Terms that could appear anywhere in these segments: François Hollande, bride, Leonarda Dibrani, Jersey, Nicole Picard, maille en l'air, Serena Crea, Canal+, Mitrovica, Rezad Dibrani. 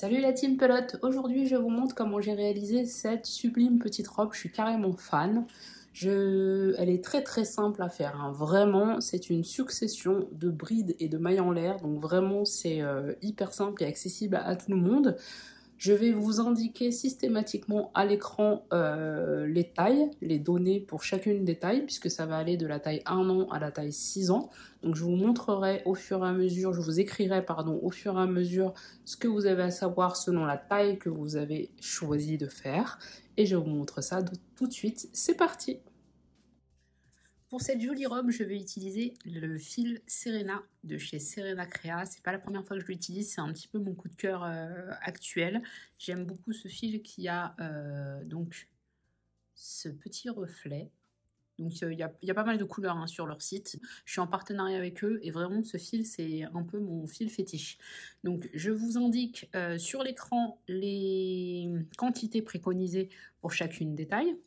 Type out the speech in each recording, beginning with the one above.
Salut la team pelote, aujourd'hui je vous montre comment j'ai réalisé cette sublime petite robe, je suis carrément fan. Elle est très simple à faire, hein. Vraiment c'est une succession de brides et de mailles en l'air, donc vraiment c'est hyper simple et accessible à tout le monde. Je vais vous indiquer systématiquement à l'écran les tailles, les données pour chacune des tailles, puisque ça va aller de la taille 1 an à la taille 6 ans. Donc je vous montrerai au fur et à mesure, je vous écrirai pardon, au fur et à mesure ce que vous avez à savoir selon la taille que vous avez choisi de faire. Et je vous montre ça tout de suite, c'est parti! Pour cette jolie robe, je vais utiliser le fil Serena de chez Serena Crea. C'est pas la première fois que je l'utilise, c'est un petit peu mon coup de cœur actuel. J'aime beaucoup ce fil qui a donc ce petit reflet. Donc il y a pas mal de couleurs hein, sur leur site. Je suis en partenariat avec eux et vraiment ce fil c'est un peu mon fil fétiche. Donc je vous indique sur l'écran les quantités préconisées pour chacune des tailles.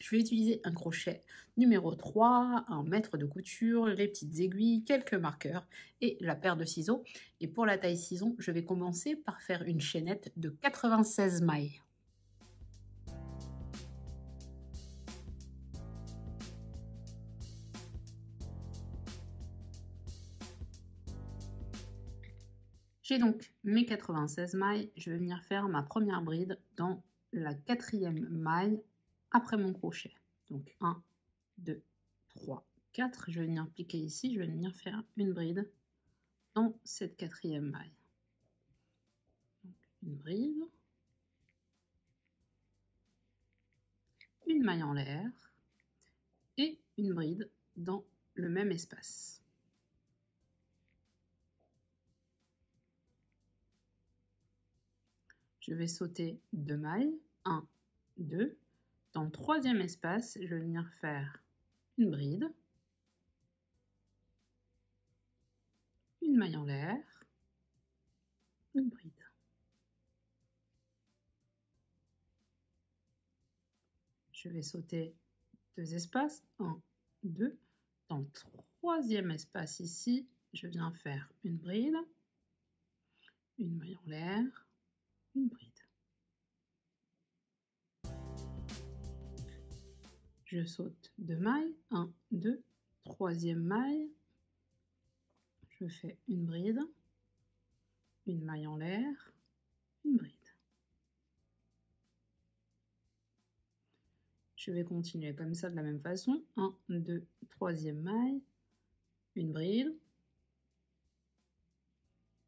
Je vais utiliser un crochet numéro 3, un mètre de couture, les petites aiguilles, quelques marqueurs et la paire de ciseaux. Et pour la taille 6 ans, je vais commencer par faire une chaînette de 96 mailles. J'ai donc mes 96 mailles, je vais venir faire ma première bride dans la quatrième maille. Après mon crochet, donc 1, 2, 3, 4, je vais venir piquer ici, je vais venir faire une bride dans cette quatrième maille. Donc une bride, une maille en l'air et une bride dans le même espace. Je vais sauter deux mailles, 1, 2, dans le troisième espace, je vais venir faire une maille en l'air, une bride. Je vais sauter deux espaces, 1, 2. Dans le troisième espace ici, je viens faire une bride, une maille en l'air, une bride. Je saute deux mailles, 1, 2, troisième maille, je fais une bride, une maille en l'air, une bride. Je vais continuer comme ça de la même façon, 1, 2, troisième maille, une bride,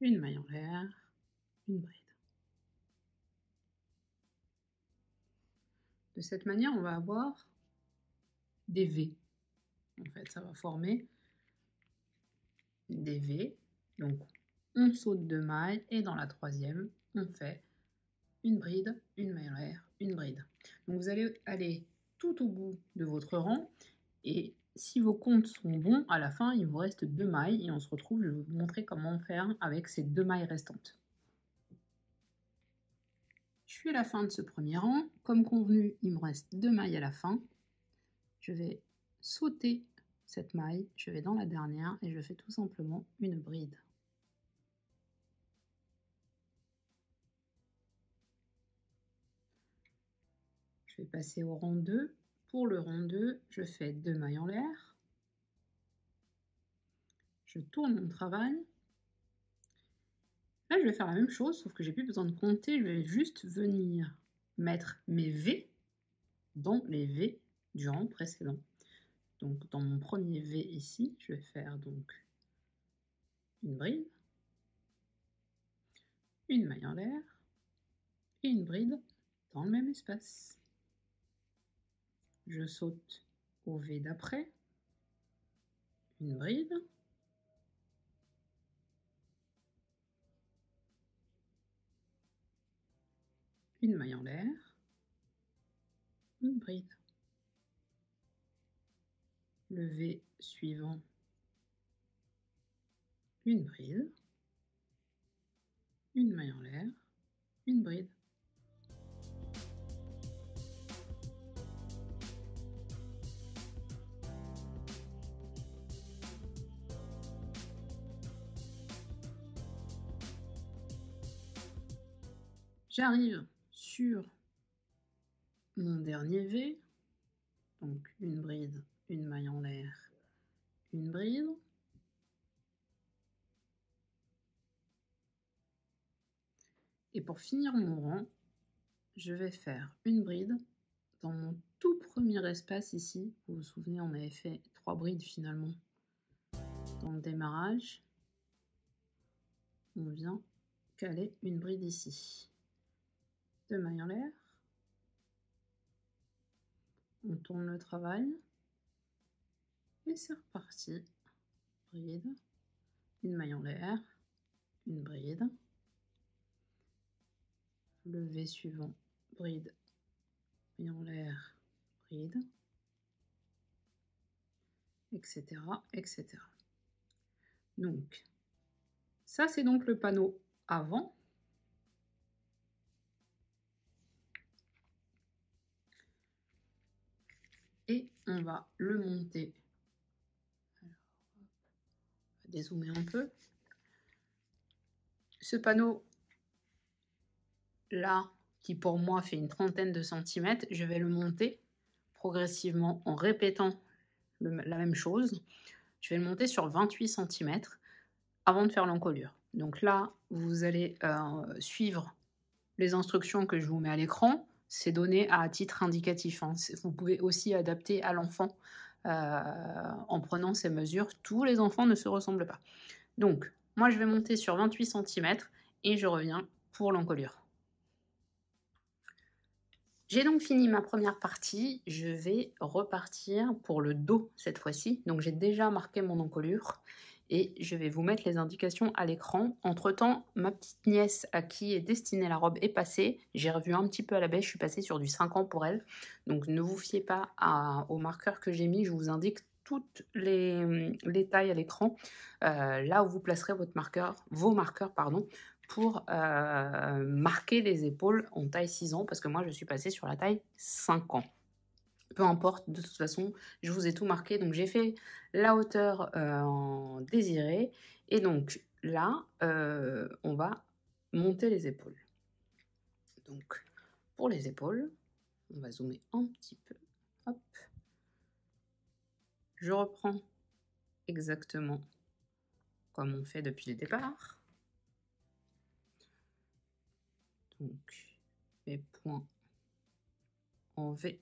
une maille en l'air, une bride. De cette manière, on va avoir des V. En fait, ça va former des V. Donc, on saute deux mailles et dans la troisième, on fait une bride, une maille en l'air, une bride. Donc, vous allez aller tout au bout de votre rang et si vos comptes sont bons, à la fin, il vous reste deux mailles et on se retrouve, je vais vous montrer comment faire avec ces deux mailles restantes. Je suis à la fin de ce premier rang. Comme convenu, il me reste deux mailles à la fin. Je vais sauter cette maille, je vais dans la dernière et je fais tout simplement une bride. Je vais passer au rang 2. Pour le rang 2, je fais deux mailles en l'air. Je tourne mon travail. Là, je vais faire la même chose, sauf que j'ai plus besoin de compter. Je vais juste venir mettre mes V dans les V du rang précédent. Donc dans mon premier V ici, je vais faire donc une bride, une maille en l'air et une bride dans le même espace. Je saute au V d'après, une bride, une maille en l'air, une bride. Le V suivant, une bride, une maille en l'air, une bride. J'arrive sur mon dernier V, donc une bride, une maille en l'air, une bride. Et pour finir mon rang, je vais faire une bride dans mon tout premier espace ici. Vous vous souvenez, on avait fait 3 brides finalement dans le démarrage. On vient caler une bride ici. 2 mailles en l'air. On tourne le travail. Et c'est reparti. Bride, une maille en l'air, une bride. Le V suivant, bride, maille en l'air, bride, etc., etc. Donc, ça c'est donc le panneau avant. Et on va le monter. Alors, on va dézoomer un peu. Ce panneau là, qui pour moi fait une 30aine de centimètres, je vais le monter progressivement en répétant la même chose. Je vais le monter sur 28 cm avant de faire l'encolure. Donc là, vous allez suivre les instructions que je vous mets à l'écran. C'est donné à titre indicatif, hein. Vous pouvez aussi adapter à l'enfant en prenant ces mesures. Tous les enfants ne se ressemblent pas. Donc, moi, je vais monter sur 28 cm et je reviens pour l'encolure. J'ai donc fini ma première partie, je vais repartir pour le dos cette fois-ci. Donc j'ai déjà marqué mon encolure et je vais vous mettre les indications à l'écran. Entre-temps, ma petite nièce à qui est destinée la robe est passée. J'ai revu un petit peu à la baisse, je suis passée sur du 5 ans pour elle. Donc ne vous fiez pas aux marqueurs que j'ai mis, je vous indique toutes les tailles à l'écran. Là où vous placerez vos marqueurs, pour marquer les épaules en taille 6 ans, parce que moi je suis passée sur la taille 5 ans. Peu importe, de toute façon, je vous ai tout marqué. Donc j'ai fait la hauteur désirée, et donc là, on va monter les épaules. Donc pour les épaules, on va zoomer un petit peu. Hop. Je reprends exactement comme on fait depuis le départ. Donc, mes points en V.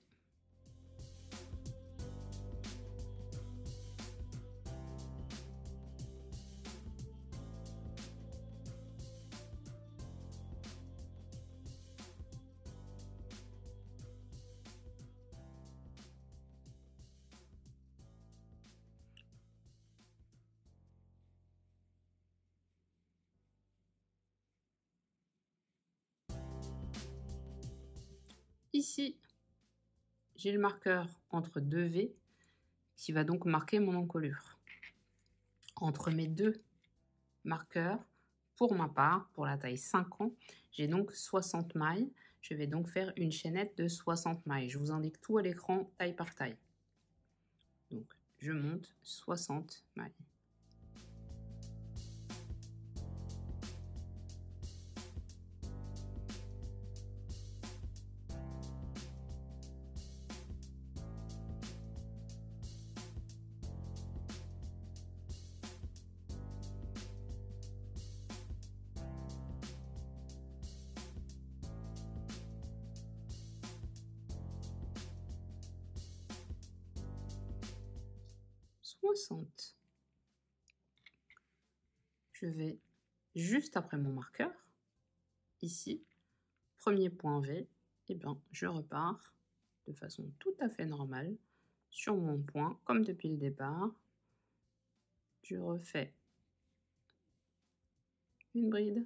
Ici, j'ai le marqueur entre 2 V qui va donc marquer mon encolure. Entre mes deux marqueurs, pour ma part, pour la taille 5 ans, j'ai donc 60 mailles. Je vais donc faire une chaînette de 60 mailles. Je vous indique tout à l'écran, taille par taille. Donc, je monte 60 mailles. Je vais juste après mon marqueur, ici, premier point V, et bien je repars de façon tout à fait normale sur mon point, comme depuis le départ. Je refais une bride,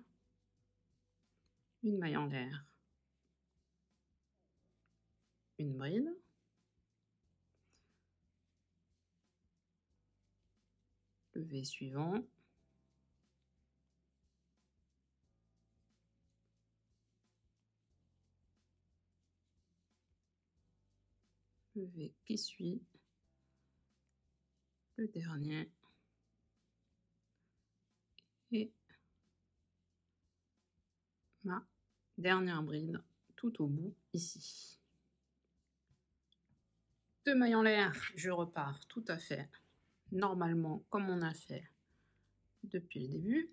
une maille en l'air, une bride. Le V suivant, le V qui suit, le dernier et ma dernière bride tout au bout ici. 2 mailles en l'air, je repars tout à fait normalement comme on a fait depuis le début.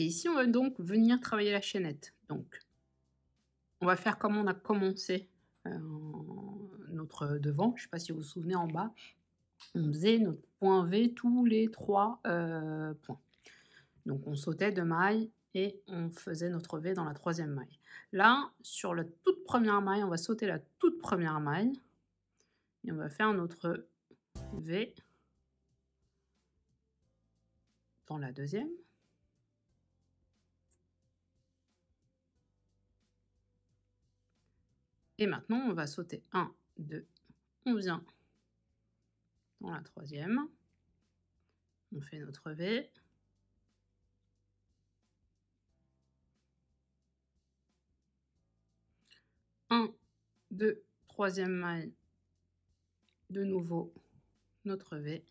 Et ici, on va donc venir travailler la chaînette. Donc, on va faire comme on a commencé notre devant. Je ne sais pas si vous vous souvenez, en bas, on faisait notre point V tous les 3 points. Donc, on sautait 2 mailles et on faisait notre V dans la 3e maille. Là, sur la toute première maille, on va sauter la toute première maille et on va faire notre V dans la 2e. Et maintenant, on va sauter 1, 2, on vient dans la 3e, on fait notre V, un, 2, 3e maille, de nouveau notre V,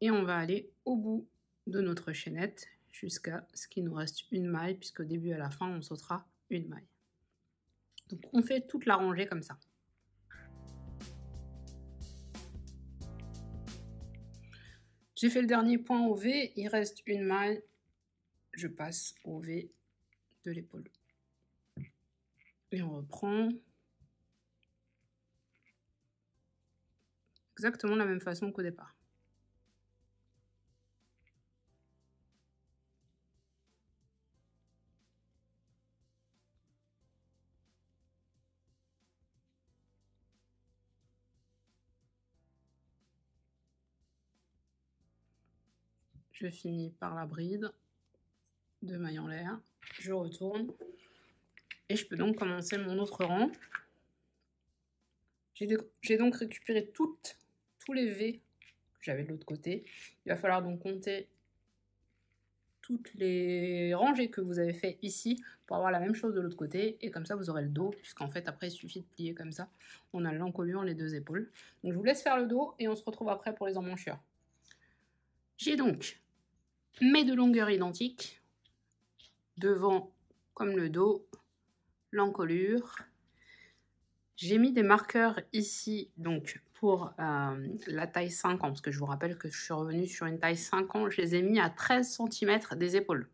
et on va aller au bout de notre chaînette jusqu'à ce qu'il nous reste une maille, puisqu'au début à la fin, on sautera une maille. Donc on fait toute la rangée comme ça. J'ai fait le dernier point au V, il reste une maille, je passe au V de l'épaule. Et on reprend exactement de la même façon qu'au départ. Je finis par la bride, 2 mailles en l'air, je retourne et je peux donc commencer mon autre rang. J'ai donc récupéré tous les V que j'avais de l'autre côté. Il va falloir donc compter toutes les rangées que vous avez fait ici pour avoir la même chose de l'autre côté, et comme ça vous aurez le dos, puisqu'en fait après il suffit de plier comme ça, on a l'encolure, les deux épaules. Donc je vous laisse faire le dos et on se retrouve après pour les emmanchures. J'ai donc mes 2 longueurs identiques, devant comme le dos, l'encolure. J'ai mis des marqueurs ici donc pour la taille 5 ans, parce que je vous rappelle que je suis revenue sur une taille 5 ans, je les ai mis à 13 cm des épaules.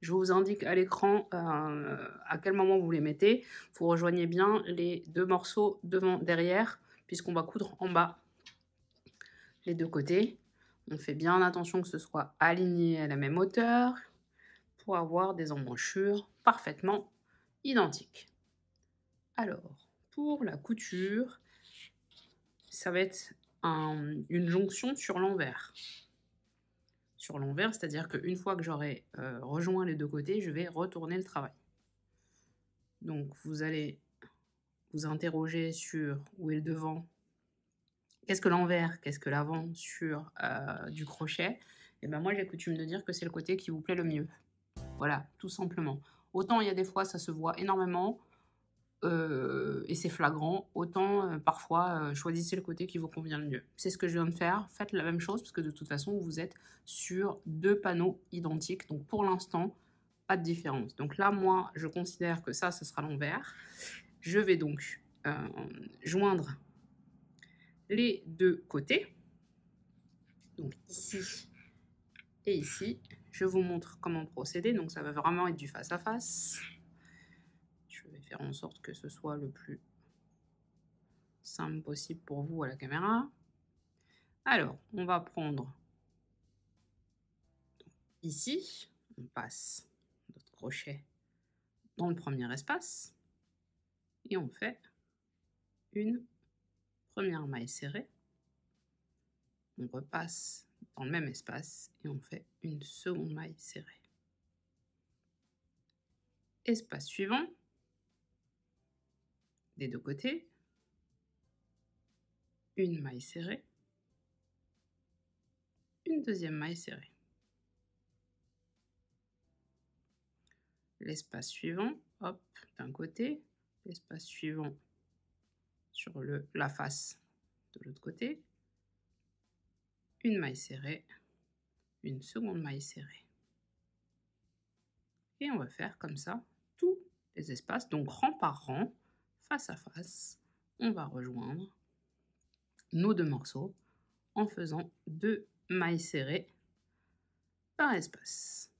Je vous indique à l'écran à quel moment vous les mettez. Vous rejoignez bien les 2 morceaux devant, derrière, puisqu'on va coudre en bas les 2 côtés. On fait bien attention que ce soit aligné à la même hauteur pour avoir des emmanchures parfaitement identiques. Alors, pour la couture, ça va être une jonction sur l'envers. Sur l'envers, c'est-à-dire qu'une fois que j'aurai rejoint les 2 côtés, je vais retourner le travail. Donc, vous allez vous interroger sur où est le devant, qu'est-ce que l'envers, qu'est-ce que l'avant sur du crochet? Et ben moi j'ai coutume de dire que c'est le côté qui vous plaît le mieux. Voilà, tout simplement. Autant il y a des fois ça se voit énormément et c'est flagrant, autant parfois choisissez le côté qui vous convient le mieux. C'est ce que je viens de faire, faites la même chose parce que de toute façon vous êtes sur 2 panneaux identiques. Donc pour l'instant, pas de différence. Donc là moi je considère que ça, ce sera l'envers. Je vais donc joindre les 2 côtés, donc ici et ici. Je vous montre comment procéder, donc ça va vraiment être du face à face. Je vais faire en sorte que ce soit le plus simple possible pour vous à la caméra. Alors, on va prendre ici, on passe notre crochet dans le premier espace et on fait une première maille serrée, on repasse dans le même espace et on fait une seconde maille serrée. Espace suivant, des deux côtés, une maille serrée, une deuxième maille serrée. L'espace suivant, hop, d'un côté, l'espace suivant sur la face de l'autre côté, une maille serrée, une seconde maille serrée. Et on va faire comme ça tous les espaces, donc rang par rang, face à face, on va rejoindre nos deux morceaux en faisant deux mailles serrées par espace.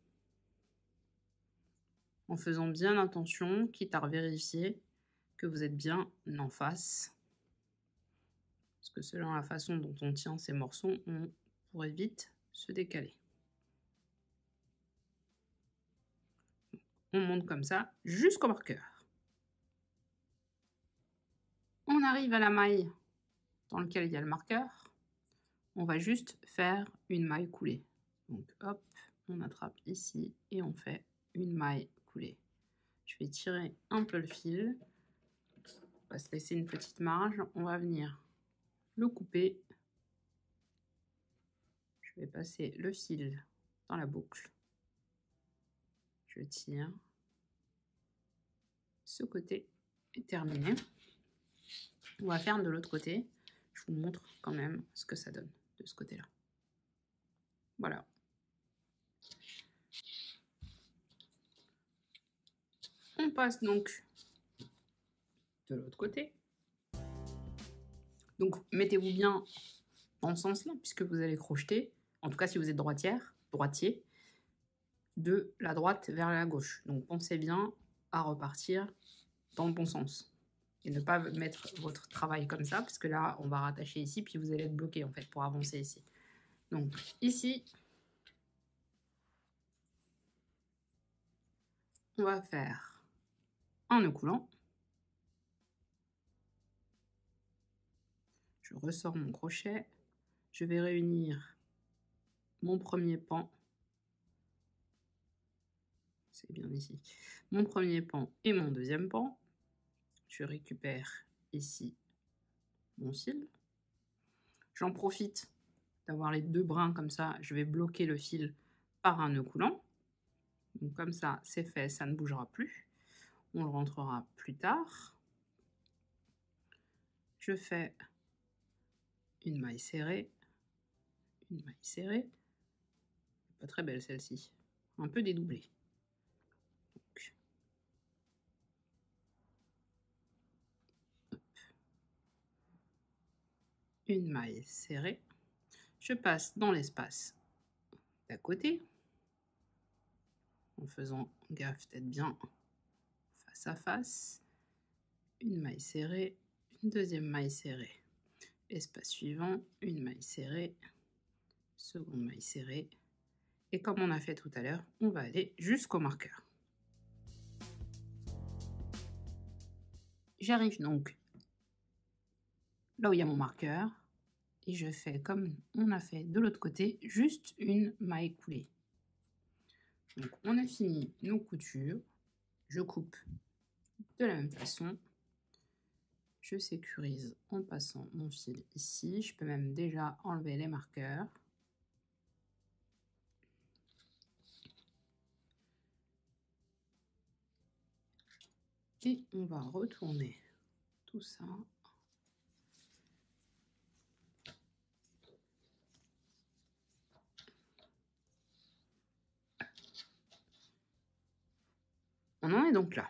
En faisant bien attention, quitte à vérifier que vous êtes bien en face. Parce que selon la façon dont on tient ces morceaux, on pourrait vite se décaler. On monte comme ça jusqu'au marqueur. On arrive à la maille dans laquelle il y a le marqueur. On va juste faire une maille coulée. Donc hop, on attrape ici et on fait une maille coulée. Je vais tirer un peu le fil. On va se laisser une petite marge. On va venir le couper. Je vais passer le fil dans la boucle. Je tire. Ce côté est terminé. On va faire de l'autre côté. Je vous montre quand même ce que ça donne de ce côté-là. Voilà. On passe donc de l'autre côté. Donc mettez-vous bien dans ce sens-là, puisque vous allez crocheter, en tout cas si vous êtes droitier, de la droite vers la gauche. Donc pensez bien à repartir dans le bon sens. Et ne pas mettre votre travail comme ça, parce que là, on va rattacher ici, puis vous allez être bloqué, en fait, pour avancer ici. Donc, ici, on va faire un nœud coulant. Je ressors mon crochet. Je vais réunir mon premier pan. C'est bien ici. Mon premier pan et mon deuxième pan. Je récupère ici mon fil. J'en profite d'avoir les deux brins comme ça. Je vais bloquer le fil par un nœud coulant. Donc comme ça, c'est fait, ça ne bougera plus. On le rentrera plus tard. Je fais une maille serrée. Une maille serrée. Pas très belle celle-ci. Un peu dédoublée. Une maille serrée, je passe dans l'espace d'à côté, en faisant gaffe d'être bien face à face, une maille serrée, une deuxième maille serrée, espace suivant, une maille serrée, seconde maille serrée, et comme on a fait tout à l'heure, on va aller jusqu'au marqueur. J'arrive donc là où il y a mon marqueur, et je fais comme on a fait de l'autre côté, juste une maille coulée. Donc on a fini nos coutures, je coupe de la même façon, je sécurise en passant mon fil ici, je peux même déjà enlever les marqueurs. Et on va retourner tout ça. On en est donc là.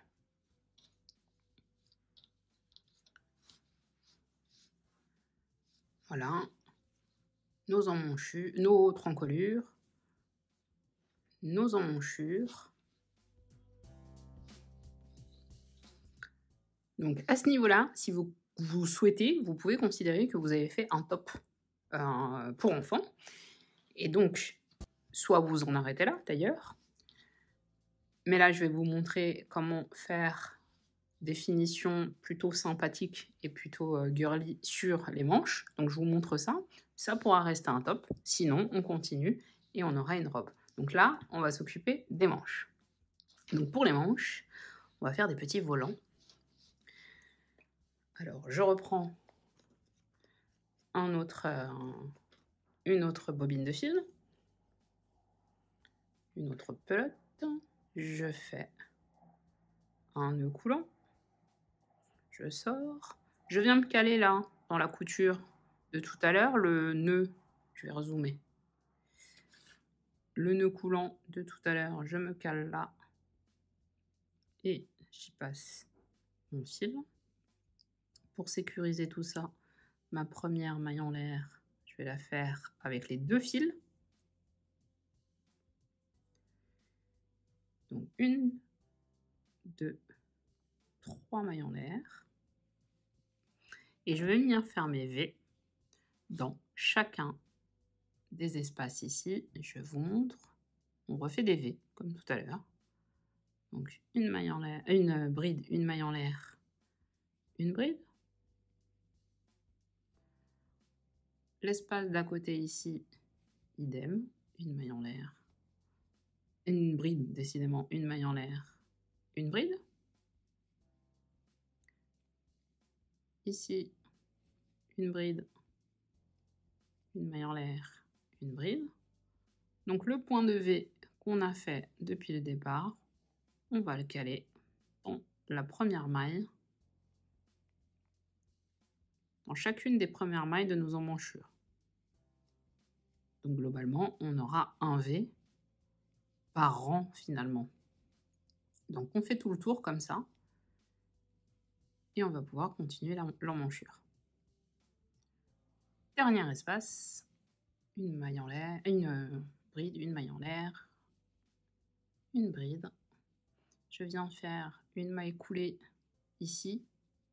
Voilà. Nos emmanchures, nos encolures, nos emmanchures. Donc à ce niveau-là, si vous souhaitez, vous pouvez considérer que vous avez fait un top pour enfants. Et donc, soit vous en arrêtez là d'ailleurs. Mais là, je vais vous montrer comment faire des finitions plutôt sympathiques et plutôt girly sur les manches. Donc, je vous montre ça. Ça pourra rester un top. Sinon, on continue et on aura une robe. Donc là, on va s'occuper des manches. Donc, pour les manches, on va faire des petits volants. Alors, je reprends une autre bobine de fil, une autre pelote, je fais un nœud coulant, je sors, je viens me caler là, dans la couture de tout à l'heure, le nœud, je vais rezoomer, le nœud coulant de tout à l'heure, je me cale là, et j'y passe mon fil. Pour sécuriser tout ça, ma première maille en l'air, je vais la faire avec les deux fils. Donc 1, 2, 3 mailles en l'air. Et je vais venir faire mes V dans chacun des espaces ici. Je vous montre, on refait des V comme tout à l'heure. Donc une maille en l'air, une bride, une maille en l'air, une bride. L'espace d'à côté ici, idem, une maille en l'air, une bride, décidément, une maille en l'air, une bride. Ici, une bride, une maille en l'air, une bride. Donc le point de V qu'on a fait depuis le départ, on va le caler dans la première maille, dans chacune des premières mailles de nos emmanchures. Donc globalement, on aura un V par rang finalement. Donc on fait tout le tour comme ça et on va pouvoir continuer l'emmanchure. Dernier espace, une maille en l'air, une bride, une maille en l'air, une bride. Je viens faire une maille coulée ici.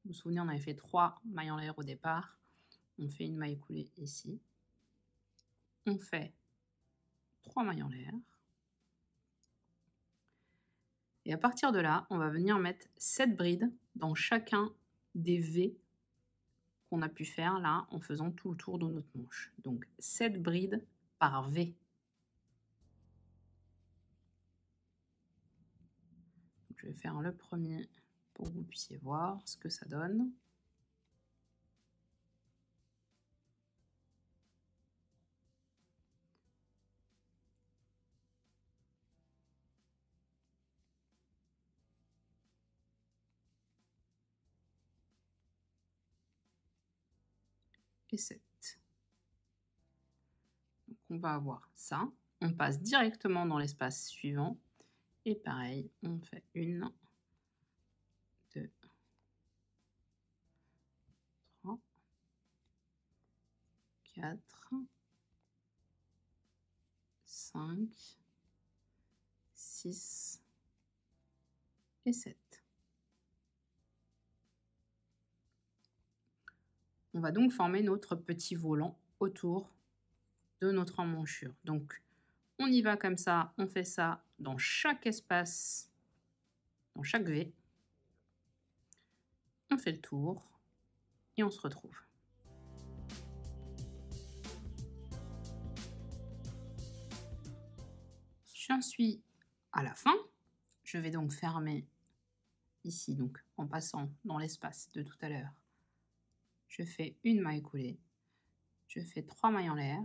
Vous vous souvenez, on avait fait 3 mailles en l'air au départ. On fait une maille coulée ici. On fait 3 mailles en l'air. Et à partir de là, on va venir mettre 7 brides dans chacun des V qu'on a pu faire là en faisant tout le tour de notre manche. Donc 7 brides par V. Donc, je vais faire le premier pour que vous puissiez voir ce que ça donne. Et 7. Donc on va avoir ça. On passe directement dans l'espace suivant. Et pareil, on fait une, 2, 3, 4, 5, 6 et 7. On va donc former notre petit volant autour de notre emmanchure. Donc on y va comme ça, on fait ça dans chaque espace, dans chaque V. On fait le tour et on se retrouve. J'en suis à la fin. Je vais donc fermer ici, donc en passant dans l'espace de tout à l'heure. Je fais une maille coulée. Je fais 3 mailles en l'air.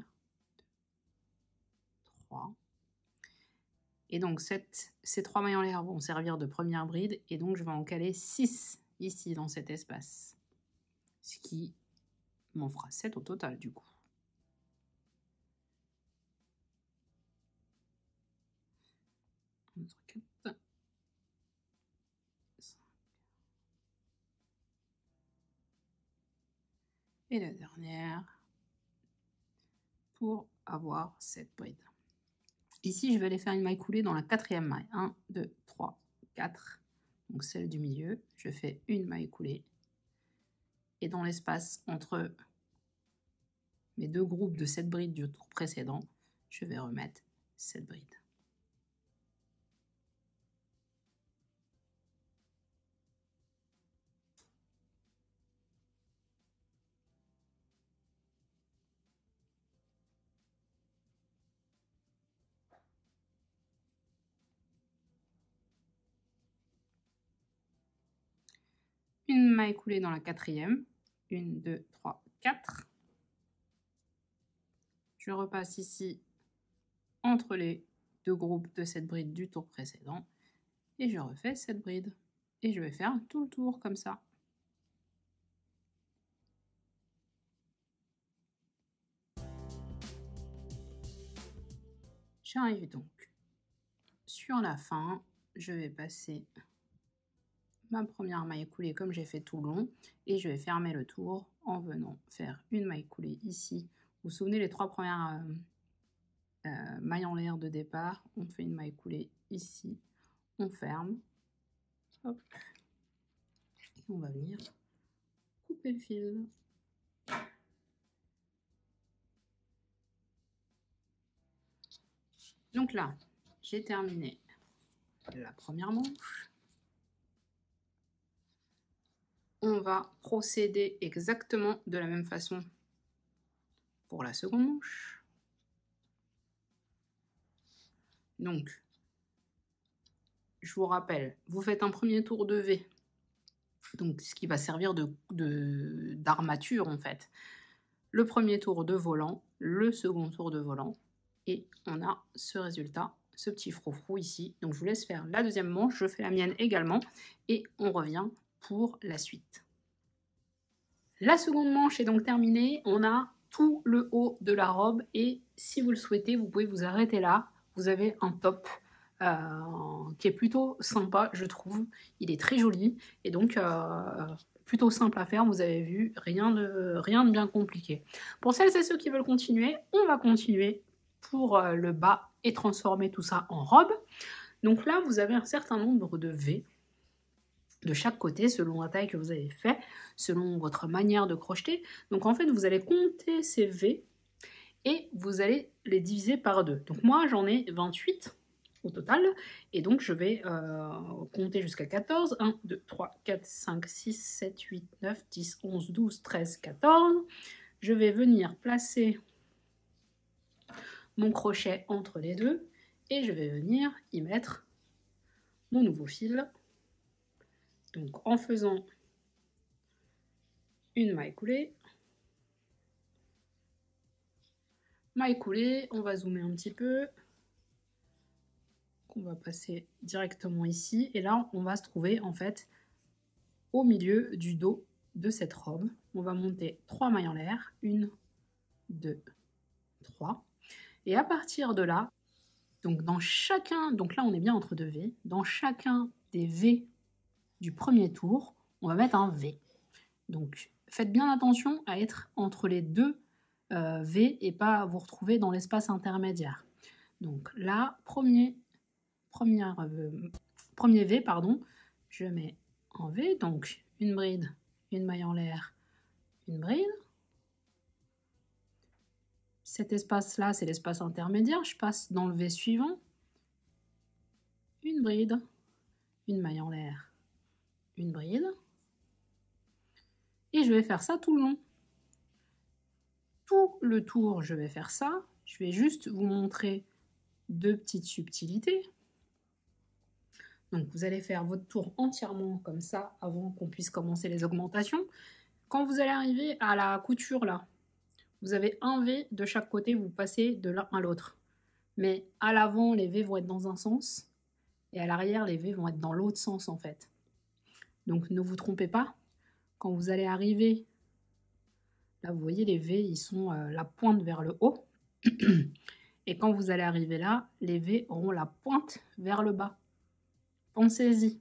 3. Et donc ces 3 mailles en l'air vont servir de première bride. Et donc je vais en caler 6 ici dans cet espace. Ce qui m'en fera 7 au total du coup. Et la dernière pour avoir 7 brides. Ici, je vais aller faire une maille coulée dans la 4e maille. 1, 2, 3, 4. Donc celle du milieu, je fais une maille coulée. Et dans l'espace entre mes deux groupes de 7 brides du tour précédent, je vais remettre 7 brides. une maille coulée dans la quatrième, 1, 2, 3, 4. Je repasse ici entre les deux groupes de cette bride du tour précédent et je refais cette bride. Et je vais faire tout le tour comme ça. J'arrive donc sur la fin, je vais passer ma première maille coulée comme j'ai fait tout le long et je vais fermer le tour en venant faire une maille coulée ici. Vous vous souvenez les trois premières mailles en l'air de départ, on fait une maille coulée ici, on ferme, hop, et on va venir couper le fil. Donc là, j'ai terminé la première manche. On va procéder exactement de la même façon pour la seconde manche. Donc, je vous rappelle, vous faites un premier tour de V, donc ce qui va servir d'armature en fait. Le premier tour de volant, le second tour de volant. Et on a ce résultat, ce petit frou-frou ici. Donc je vous laisse faire la deuxième manche, je fais la mienne également. Et on revient pour la suite. La seconde manche est donc terminée. On a tout le haut de la robe. Et si vous le souhaitez, vous pouvez vous arrêter là. Vous avez un top qui est plutôt sympa, je trouve. Il est très joli. Et donc... plutôt simple à faire, vous avez vu, rien de bien compliqué. Pour celles et ceux qui veulent continuer, on va continuer pour le bas et transformer tout ça en robe. Donc là, vous avez un certain nombre de V de chaque côté, selon la taille que vous avez fait, selon votre manière de crocheter. Donc en fait, vous allez compter ces V et vous allez les diviser par deux. Donc moi, j'en ai 28 au total, et donc je vais compter jusqu'à 14. 1, 2, 3, 4, 5, 6, 7, 8, 9, 10, 11, 12, 13, 14. Je vais venir placer mon crochet entre les deux et je vais venir y mettre mon nouveau fil, donc en faisant une maille coulée, on va zoomer un petit peu, on va passer directement ici et là on va se trouver en fait au milieu du dos de cette robe. On va monter 3 mailles en l'air, 1, 2, 3. Et à partir de là, donc dans chacun, donc là on est bien entre deux V, dans chacun des V du premier tour, on va mettre un V. Donc faites bien attention à être entre les deux V et pas vous retrouver dans l'espace intermédiaire. Donc là, premier V, pardon, je mets en V, donc une bride, une maille en l'air, une bride. Cet espace-là, c'est l'espace intermédiaire. Je passe dans le V suivant. Une bride, une maille en l'air, une bride. Et je vais faire ça tout le long. Tout le tour, je vais faire ça. Je vais juste vous montrer deux petites subtilités. Donc, vous allez faire votre tour entièrement comme ça avant qu'on puisse commencer les augmentations. Quand vous allez arriver à la couture, là, vous avez un V de chaque côté, vous passez de l'un à l'autre. Mais à l'avant, les V vont être dans un sens, et à l'arrière, les V vont être dans l'autre sens, en fait. Donc, ne vous trompez pas. Quand vous allez arriver, là, vous voyez, les V, ils sont la pointe vers le haut. Et quand vous allez arriver là, les V auront la pointe vers le bas. Pensez-y.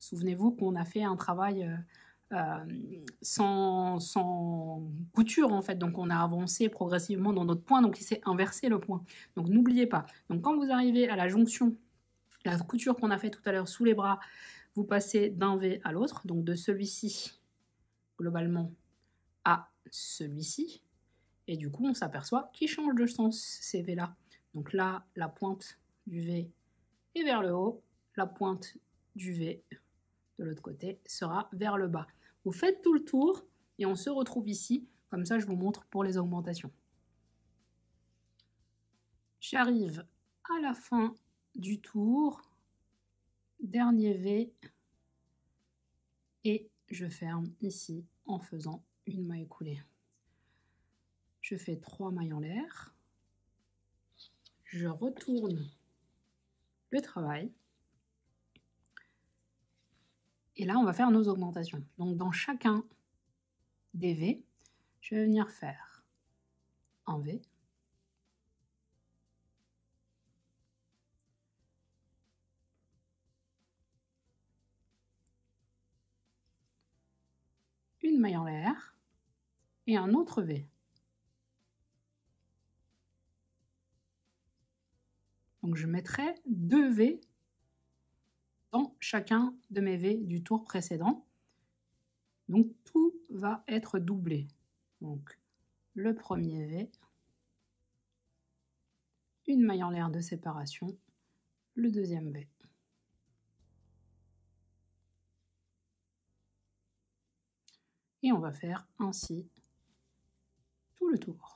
Souvenez-vous qu'on a fait un travail... sans couture en fait, donc on a avancé progressivement dans notre point, donc il s'est inversé le point, donc n'oubliez pas. Donc quand vous arrivez à la jonction, la couture qu'on a fait tout à l'heure sous les bras, vous passez d'un V à l'autre, donc de celui-ci globalement à celui-ci, et du coup on s'aperçoit qu'ils changent de sens ces V là. Donc là, la pointe du V est vers le haut, la pointe du V de l'autre côté sera vers le bas. Vous faites tout le tour et on se retrouve ici. Comme ça, je vous montre pour les augmentations. J'arrive à la fin du tour. Dernier V et je ferme ici en faisant une maille coulée. Je fais 3 mailles en l'air, je retourne le travail et là on va faire nos augmentations. Donc dans chacun des V, je vais venir faire un V, une maille en l'air et un autre V. Donc je mettrai 2 V dans chacun de mes V du tour précédent. Donc tout va être doublé. Donc le premier V, une maille en l'air de séparation, le deuxième V. Et on va faire ainsi tout le tour.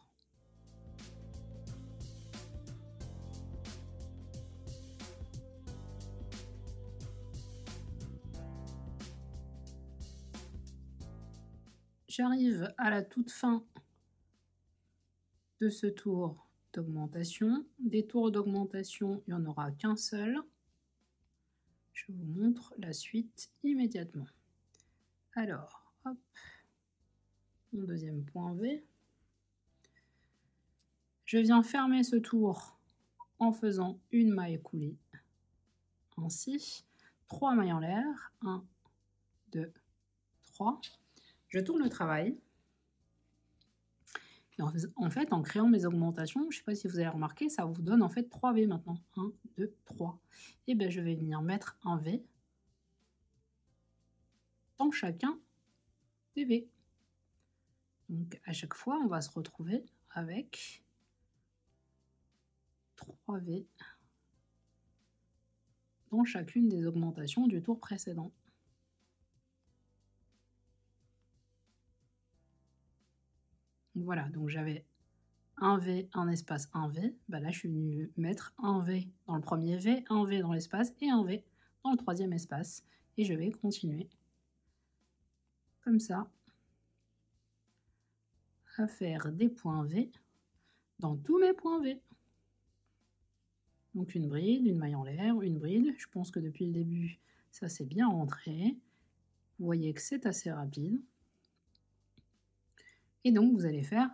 J'arrive à la toute fin de ce tour d'augmentation. Des tours d'augmentation, il n'y en aura qu'un seul. Je vous montre la suite immédiatement. Alors, hop, mon deuxième point V. Je viens fermer ce tour en faisant une maille coulée. Ainsi, 3 mailles en l'air. 1, 2, 3. Je tourne le travail. Et en fait, en créant mes augmentations, je ne sais pas si vous avez remarqué, ça vous donne en fait 3 V maintenant. 1, 2, 3. Et bien, je vais venir mettre un V dans chacun des V. Donc, à chaque fois, on va se retrouver avec 3 V dans chacune des augmentations du tour précédent. Voilà, donc j'avais un V, un espace, un V. Ben là, je suis venue mettre un V dans le premier V, un V dans l'espace et un V dans le troisième espace. Et je vais continuer comme ça à faire des points V dans tous mes points V. Donc une bride, une maille en l'air, une bride. Je pense que depuis le début, ça s'est bien rentré. Vous voyez que c'est assez rapide. Et donc, vous allez faire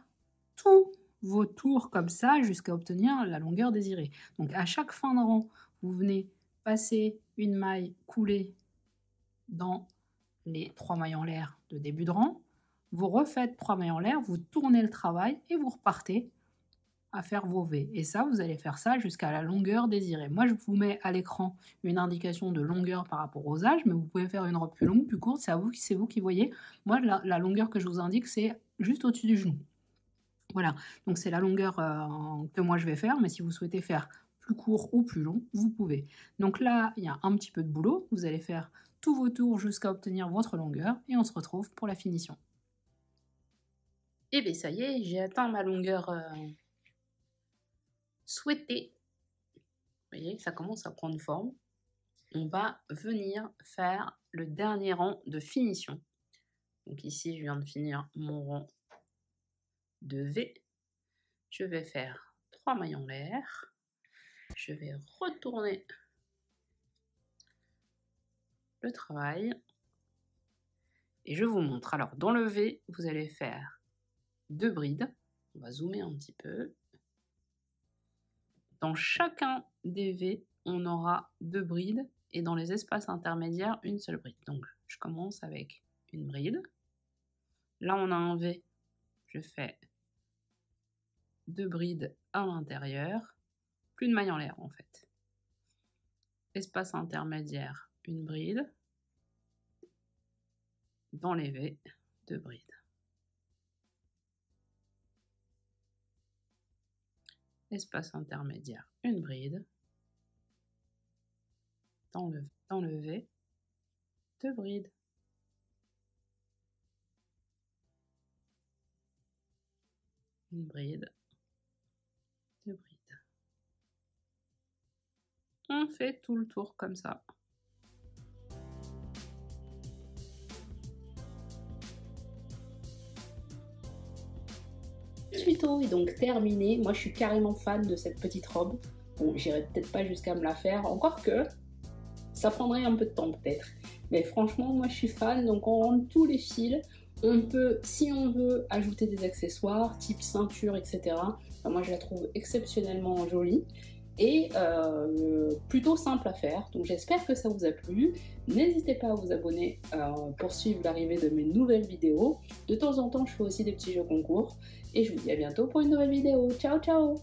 tous vos tours comme ça jusqu'à obtenir la longueur désirée. Donc, à chaque fin de rang, vous venez passer une maille coulée dans les 3 mailles en l'air de début de rang. Vous refaites 3 mailles en l'air, vous tournez le travail et vous repartez à faire vos V. Et ça, vous allez faire ça jusqu'à la longueur désirée. Moi, je vous mets à l'écran une indication de longueur par rapport aux âges, mais vous pouvez faire une robe plus longue, plus courte, c'est vous qui voyez. Moi, la longueur que je vous indique, c'est juste au-dessus du genou. Voilà, donc c'est la longueur que moi je vais faire, mais si vous souhaitez faire plus court ou plus long, vous pouvez. Donc là, il y a un petit peu de boulot, vous allez faire tous vos tours jusqu'à obtenir votre longueur, et on se retrouve pour la finition. Et bien ça y est, j'ai atteint ma longueur souhaitée. Vous voyez, ça commence à prendre forme. On va venir faire le dernier rang de finition. Donc ici, je viens de finir mon rang de V. Je vais faire 3 mailles en l'air. Je vais retourner le travail. Et je vous montre. Alors, dans le V, vous allez faire 2 brides. On va zoomer un petit peu. Dans chacun des V, on aura 2 brides. Et dans les espaces intermédiaires, une seule bride. Donc, je commence avec une bride. Là, on a un V, je fais 2 brides à l'intérieur, plus de maille en l'air en fait. Espace intermédiaire, une bride. Dans les V, 2 brides. Espace intermédiaire, une bride. Dans le V, 2 brides. Une bride, 2 brides. On fait tout le tour comme ça. Pluto est donc terminé. Moi, je suis carrément fan de cette petite robe. Bon, j'irai peut-être pas jusqu'à me la faire, encore que ça prendrait un peu de temps peut-être. Mais franchement, moi, je suis fan, donc on rentre tous les fils. On peut, si on veut, ajouter des accessoires, type ceinture, etc. Enfin, moi, je la trouve exceptionnellement jolie. Et plutôt simple à faire. Donc j'espère que ça vous a plu. N'hésitez pas à vous abonner pour suivre l'arrivée de mes nouvelles vidéos. De temps en temps, je fais aussi des petits jeux concours. Et je vous dis à bientôt pour une nouvelle vidéo. Ciao, ciao!